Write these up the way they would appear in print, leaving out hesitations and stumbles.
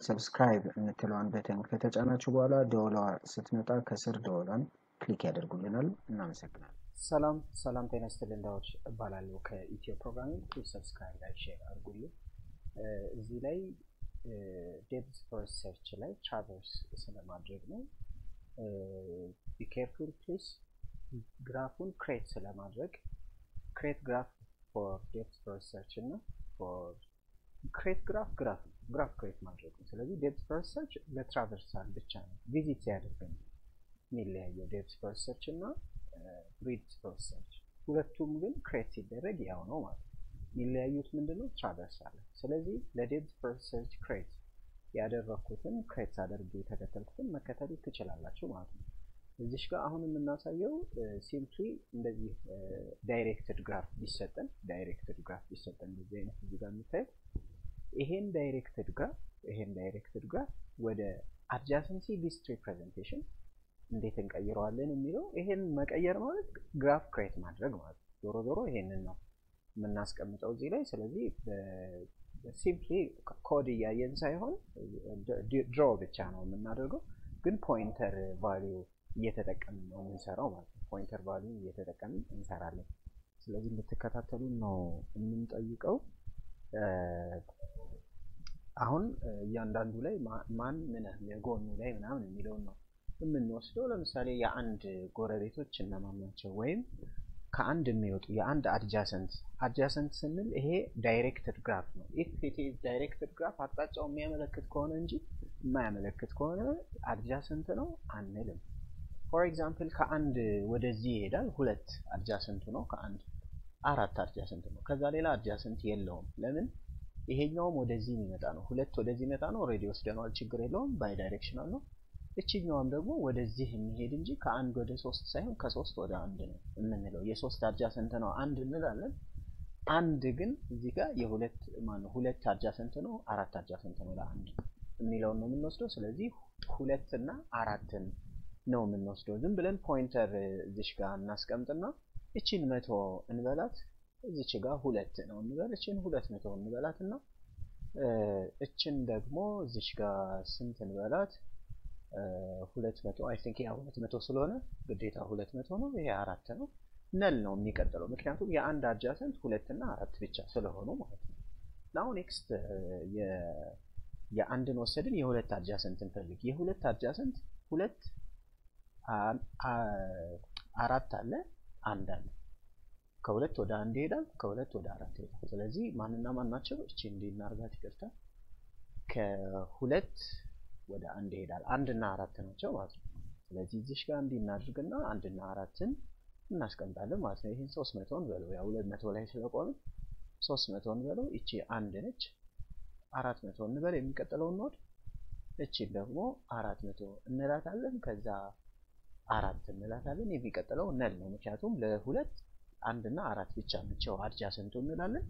subscribe in the Telon betting fetish Anachubala, Dola, Sitmeta, Kasser Dolan, click at the Gulinal, Namsekna. Salam Penastel Dodge, Balaluka, it's your program to subscribe, like, share, and guru. Zilay depth for search like traverse is a magic name. Be careful, please. Graphun create Salamagic. Create graph for depth first search na for create graph create magic. So like depth first search the traversal the channel visit ያደርገን ሚለያየ depth first search na width first search ሁለቱም ግን create ሲደረግ ያው ነው ማለት ሚለያዩት ምንድነው traversal ስለዚህ ለdepth first search create ያደረኩትን create አድርጌ ተከተልኩትን መከተል ትችላላችሁ ማለት ነው እዚህ ጋር አሁን እናሳየው ሲምፕሊ እንደዚህ ዳይሬክትድ ግራፍ ቢሰጠን እንደዚህ አይነት እዚህ ጋር እንታየው ይሄን ዳይሬክትድ ግራፍ ወደ አድጃሰንሲ ሊስት ሪፕሬዘንቴሽን እንዴት እንቀይረዋለን የሚለው ይሄን መቀየር ማለት ግራፍ ክሬት ማድረግ ማለት ዞሮ ዞሮ ይሄንን ነው የምናስቀምጠው እዚህ ላይ ስለዚህ ሲምፕሊ ኮድ ያየን ሳይሆን ድሮ ብቻ ነው የምናደርገው ግን ፖይንተር ቫልዩ እየተጠቀምን ነው እንሰራው ማለት ነው ፖይንተር ቫልዩ እየተጠቀምን እንሰራለን ስለዚህ እንድትከታተሉ ነው እንምጠይቀው አሁን ያንዳንዱ ላይ ማን ምን የጎኑ ላይ ምናምን የሚለው ነው የምንወስደው ለምሳሌ የአንድ ጎረቤቶች እናማማቸው ወይም ከአንድ የሚወጡ የአንድ አድጃሰንት ስንል ይሄ ዳይሬክትድ ግራፍ ነው if it is directed graph አቅጣጫው የሚያመለክት ከሆነ እንጂ የማያመለክት ከሆነ አድጃሰንት ነው አንልም For example, ከአንድ ወደዚህ ይሄዳል ሁለት አድጃሰንቱ ነው ከአንድ አራት አድጃሰንት ነው ከዛ ሌላ አድጃሰንት የለውም ለምን ይሄኛው ወደዚህ የሚመጣ ነው ሁለት ወደዚህ የሚመጣ ነው ኦሬዲ ወስደናል ችግር የለውም ባይ ዳይሬክሽናል ነው እቺኛውም ደግሞ ወደዚህ የሚሄድ እንጂ ከአንድ ወደ 3 ሳይሆን ከ3 ወደ 1 ነው እንመለው የ3 አድጃሰንት ነው አንድ እንላለን አንድ ግን እዚህ ጋር የሁለት ማነው ሁለት አድጃሰንት ነው አራት አድጃሰንት ነው ለአንድ የሚለው ነው የምንወስደው ስለዚህ ሁለት እና አራትን ነው የምንወስደው ዝም ብለን ፖይንተር እዚህ ጋር እናስቀምጥና እቺን 100 እንበላት እዚች ጋር 2 ነው እንበል እቺን 200 እንበላትና እቺን ደግሞ እዚች ጋር ስንት እንበላት 200 I think ያ 200 ስለሆነ ግዴታ 200 ነው ይሄ 4 ነው ነል ነው የሚቀጥለው ምክንያቱም የአንድ አድጃሰንት 2 እና 4 ብቻ ስለሆነ ማለት ነው now next የአንድን ወሰድን የሁለት አድጃሰንት እንፈልግ የሁለት አድጃሰንት 2 አራት አለ አንድ አለ ከሁለት ወደ አንድ ሄዳል ከሁለት ወደ አራት ሄዳል ስለዚህ ማንና ማን ናቸው እቺ እንዲናርጋት ይከፍታ ከሁለት ወደ አንድ ሄዳል አንድና አራት ናቸው ማለት ነው ስለዚህ እዚህ ጋር እንዲናድርግና አንድና አራትን እናስቀምጣለን ማለት ነው ይሄን 300 እንበለው ያው 200 ላይ ስለቆመ 300 እንበለው እቺ አንድ ነች 400 እንበል የሚቀጥለው ነው እቺ ደግሞ 400 እንላታለን ከዛ አራት እንላታለን የሚቀጥለው ነል ነው ምክንያቱም ለሁለት አንድ እና አራት ብቻ ናቸው አድጃሰንት እንላለን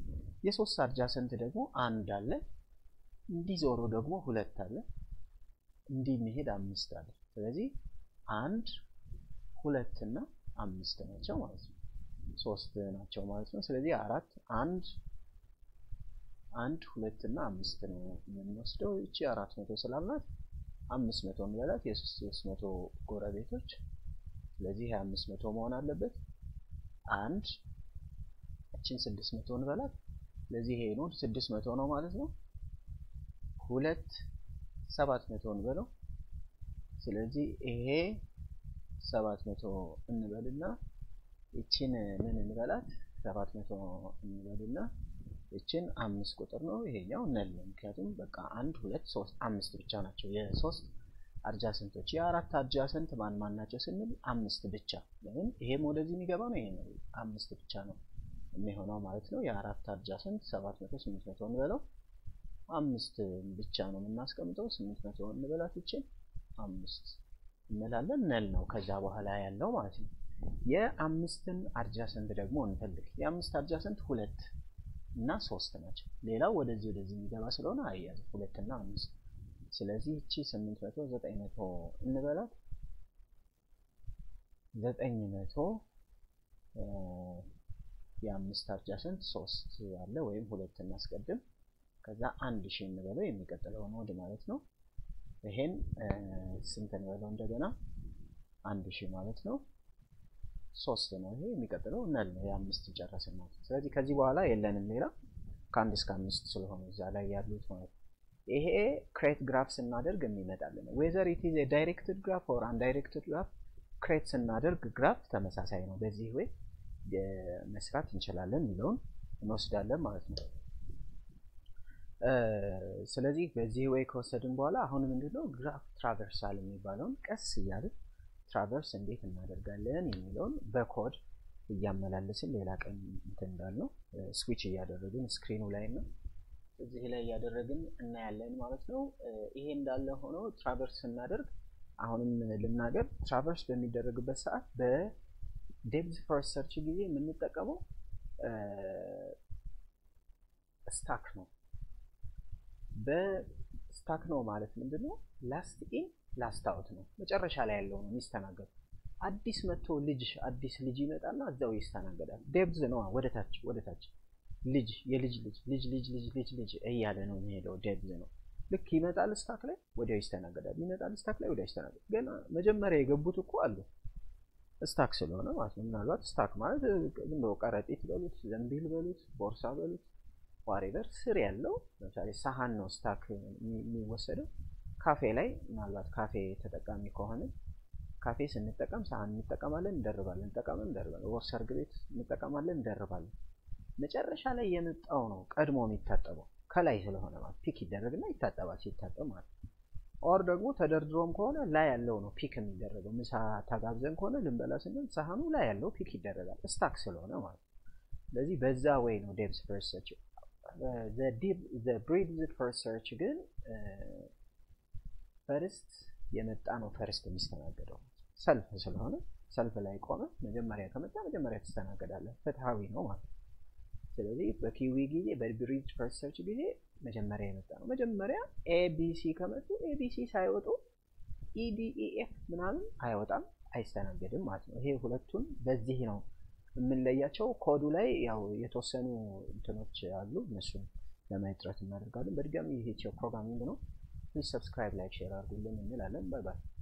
የሶስት አድጃሰንት ደግሞ አንድ አለ እንዲዞሩ ደግሞ ሁለት አለ እንዲመሄድ አምስት አለ ስለዚህ አንድ ሁለት እና አምስት ናቸው ማለት ነው ሶስት ናቸው ማለት ነው ስለዚህ አራት አንድ ሁለት እና አምስት ነው የምንወስደው እቺ 400 ስላልናት 500 እንበላት የ300 ጎረቤቶች ስለዚህ 500 መሆን አለበት አንድ እቺን 600 እንበላት ስለዚህ ይሄ ነው 600 ነው ማለት ነው ሁለት 700 እንበለው ስለዚህ ይሄ 700 እንበልና እቺን ምን እንበላት 700 እንበልና እቺን 5 ቁጥር ነው ይሄኛው ነል ነው ምክንያቱም በቃ 1 2 3 5 ብቻ ናቸው የ3 አድጃሰንቶች የ4 አድጃሰንት ማን ናቸው ስንል 5 ብቻ ለምን ይሄም ወደዚህ የሚገባ ነው ይሄ ነው 5 ብቻ ነው የሚሆነው ማለት ነው የ4 አድጃሰንት 700 800 እንበለው 5 ብቻ ነው እናስቀምጠው 800 እንበላት እቺን 5 እንላለን ነል ነው ከዛ በኋላ ያለው ማለት ነው የ5ን አድጃሰንት ደግሞ እንፈልግ የ5 አድጃሰንት 2 እና 3 ናቸው ሌላው ወደዚህ የሚገባ ስለሆነ አያዝ 2 እና 5 ስለዚህ እቺ 800 900 እንበላት 900 የ5 አድጃሰንት 3 አለ ወይም 2 እናስቀድም ከዛ አንድ ሺህ እንበለው የሚቀጥለው ነው ማለት ነው ይሄን ስንት እንበለው እንደገና አንድ ሺህ ማለት ነው 3 ነው ይሄ የሚቀጥለው እናል ነው የ5 ጨረስን ማለት ስለዚህ ከዚህ በኋላ የለንም ሌላ ከአንድ እስከ 5 ስለሆነ እዛ ላይ ያሉት ማለት ይሄ create graph ስናደርግ የሚመጣልን whether it is a directed graph or undirected graph create ስናደርግ graph ተመሳሳይ ነው በዚህ ወይ መስራት እንችላለን ይለውን እንወስዳለን ማለት ነው ስለዚህ በዚህ ወይ ከወሰድን በኋላ አሁን ምንድነው ግራፍ ትራቨርሳል የሚባለው ቀስ ይያል ትራቨርስ እንዴት እናደርጋለን የሚለውን በኮድ እያመላለስን ሌላ ቀን እንደምንለው ስዊች እያደረግን ስክሪኑ ላይ ነው እዚህ ላይ ያደረግን እና ያለን ማለት ነው ይሄ እንዳለ ሆኖ ትራቨርስ እናደርግ አሁንም ልናገር ትራቨርስ በሚደረግበት ሰዓት በዴፕዝ ፈርስት ሰርች ጊዜ የምንጠቀመው ስታክ ነው በስታክ ነው ማለት ምንድነው ላስት ኢን ላስት አውት ነው መጨረሻ ላይ ያለው ነው የሚስተናገደው አዲስ መጥቶ ልጅ አዲስ ልጅ ይመጣና አዛው ይስተናገዳል ዴብዝ ነው ወደታች ልጅ የልጅ ልጅ እያለ ነው የሚሄደው ዴብዝ ነው ልክ ይመጣል ስታክ ላይ ወዲያው ይስተናገዳል ይመጣል ስታክ ላይ ወዲያው ይስተናገዳል ገና መጀመሪያ የገቡት እኮ አሉ ስታክ ስለሆነ ማለት ነው ምናልባት ስታክ ማለት እንደው ቀረጢት በሉት ዘንቢል በሉት ቦርሳ በሉት whatever ስር ያለው ለምሳሌ ሳህን ነው ስታክ የሚወሰደው ካፌ ላይ ምናልባት ካፌ ተጠቃሚ ከሆነ ካፌ ስንጠቀም ሳህን እንጠቀማለን እንደርባለን ተጠቃመን እንደርባለን ወር ሰርግ ቤት እንጠቀማለን እንደርባለን መጨረሻ ላይ የመጣው ነው ቀድሞ የሚታጠበው ከላይ ስለሆነ ማለት ፒክ ይደረግና ይታጠባል ሲታጠብ ማለት ኦር ደግሞ ተደርድሮም ከሆነ ላይ ያለው ነው ፒክ የሚደረገው ምሳ ታጋብዘን ከሆነ ልንበላስልን ሳህኑ ላይ ያለው ፒክ ይደረጋል ስታክ ስለሆነ ማለት ስለዚህ በዛ ወይ ነው ዴፕዝ ፈርስት ሰርች the breadth first search again first የመጣ ነው first የሚስተናገደው ሰልፍ ስለሆነ ሰልፍ ላይ ቆመ መጀመሪያ ከመጣ መጀመሪያ ተስተናገዳለ ፈታዊ ነው ማለት ስለዚህ በኪዊ ጊዜ በbreadth first search ጊዜ መጀመሪያ የመጣ ነው መጀመሪያ abc ከመጡ abc ሳይወጡ edef ምናምን አይወጣም አይስተናገድም ማለት ነው ይሄ ሁለቱን በዚህ ነው ምን ለያቸው ኮዱ ላይ ያው የተወሰኑ እንትኖች አሉ እነሱን ለማይጥራት እናደርጋለን በድጋሚ ይሄ ቼክ ፕሮግራሚንግ ነው please subscribe like share አድርጉልን እንላለን bye bye